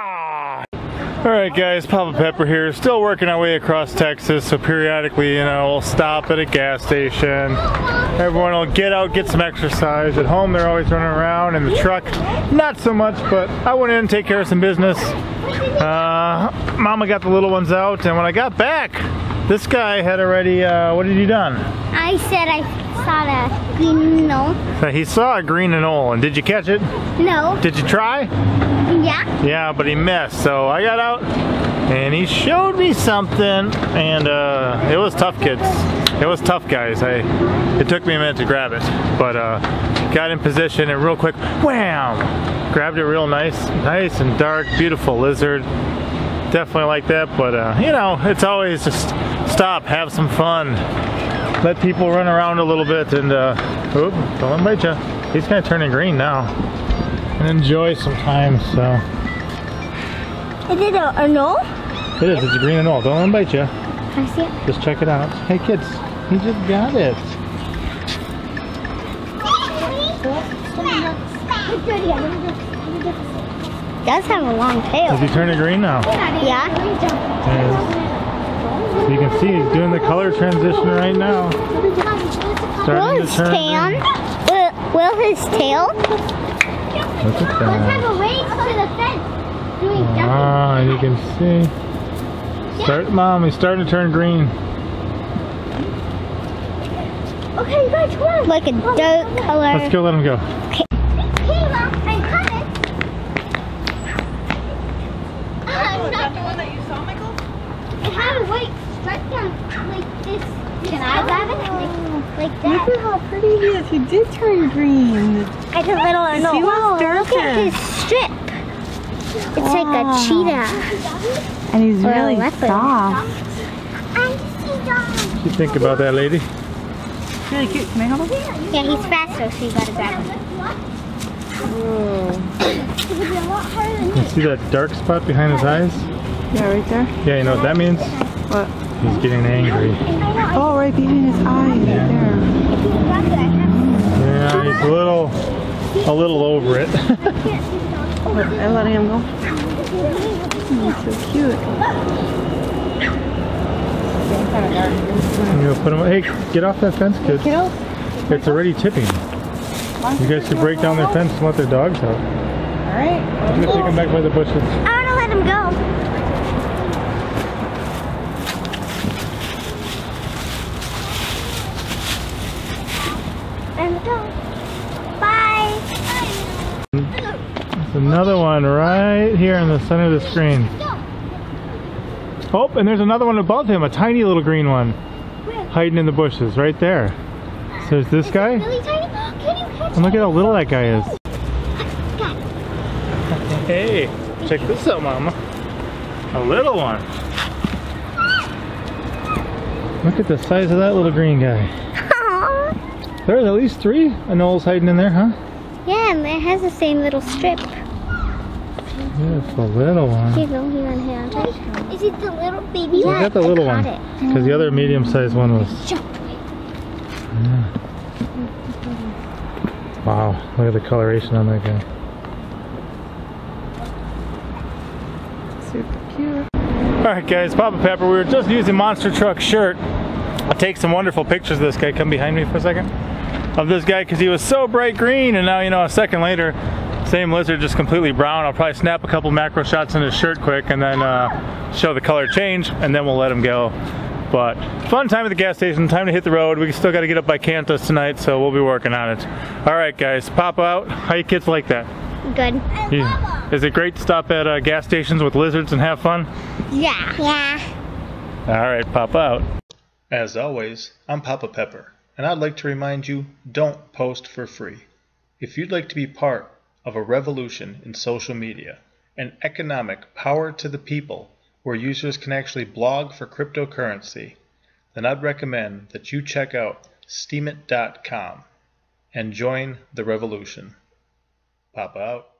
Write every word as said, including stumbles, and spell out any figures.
Ah! Alright guys, Papa Pepper here, still working our way across Texas, so periodically, you know, we'll stop at a gas station. Everyone will get out, get some exercise. At home they're always running around, in the truck, not so much, but I went in and take care of some business. Uh, Mama got the little ones out, and when I got back, this guy had already, uh, what had he done? I said I saw a green anole. So he saw a green anole, and did you catch it? No. Did you try? Yeah. Yeah, but he missed. So I got out and he showed me something, and uh, it was tough, kids. It was tough, guys. I it took me a minute to grab it, but uh, got in position and real quick, wham! Grabbed it real nice, nice and dark, beautiful lizard. Definitely like that, but uh, you know, it's always just stop, have some fun, let people run around a little bit, and uh, oop, don't let him bite you. He's kind of turning green now. And enjoy sometimes, so. Is it an anole? It is, it's a green anole. Don't let it bite you. I see it. Just check it out. Hey kids, he just got it. It does have a long tail. Has he turned it green now? Yeah. And you can see he's doing the color transition right now. Starting to turn tan. Will, will his tail? Look at that. Let's have a race to the fence. Doing ah, you can see. Start, Mom, he's starting to turn green. Okay, you guys, come on. Like a dark color. Let's go let him go. Okay. Hey, Mom, I'm coming. Uh, is that the one that you saw, Michael? It had a white stripe down like this. Can I grab it? Like, like that. Look at how pretty he is. He did turn green. It's a little anole. See what's dark. Look at his strip. It's wow. Like a cheetah. And he's or really soft. What do you think about that, lady? Really cute. Can I hold him? Yeah, he's faster, so you gotta grab him. Whoa. You see that dark spot behind his eyes? Yeah, right there. Yeah, you know what that means? What? He's getting angry. Oh, right behind his eye, right there. Yeah, he's a little, a little over it. I'm letting him go. Oh, he's so cute. I'm gonna put him. Hey, get off that fence, kids. It's already tipping. You guys should break down their fence and let their dogs out. All right. I'm gonna take him back by the bushes. I wanna let him go. Another one right here in the center of the screen. Oh, and there's another one above him, a tiny little green one. Where? Hiding in the bushes, right there. So there's this is guy. Really tiny? Can you catch and look at how little that guy is. Hey, check this out, Mama. A little one. Look at the size of that little green guy. Aww. There's at least three anoles hiding in there, huh? Yeah, and it has the same little strip. Beautiful little one. Is it the little baby one? Yeah, I got the little one. Because the other medium-sized one was... Yeah. Wow, look at the coloration on that guy. Super cute. Alright guys, Papa Pepper, we were just using Monster Truck Shirt. I'll take some wonderful pictures of this guy. Come behind me for a second. Of this guy, because he was so bright green, and now, you know, a second later, same lizard, just completely brown. I'll probably snap a couple macro shots in his shirt quick and then uh, show the color change, and then we'll let him go. But fun time at the gas station, time to hit the road. We still got to get up by Cantus tonight, so we'll be working on it. All right, guys, Pop out. How you kids like that? Good. You, is it great to stop at uh, gas stations with lizards and have fun? Yeah. Yeah. All right, Pop out. As always, I'm Papa Pepper, and I'd like to remind you, don't post for free. If you'd like to be part of a revolution in social media, an economic power to the people where users can actually blog for cryptocurrency, then I'd recommend that you check out steemit dot com and join the revolution. Papa out.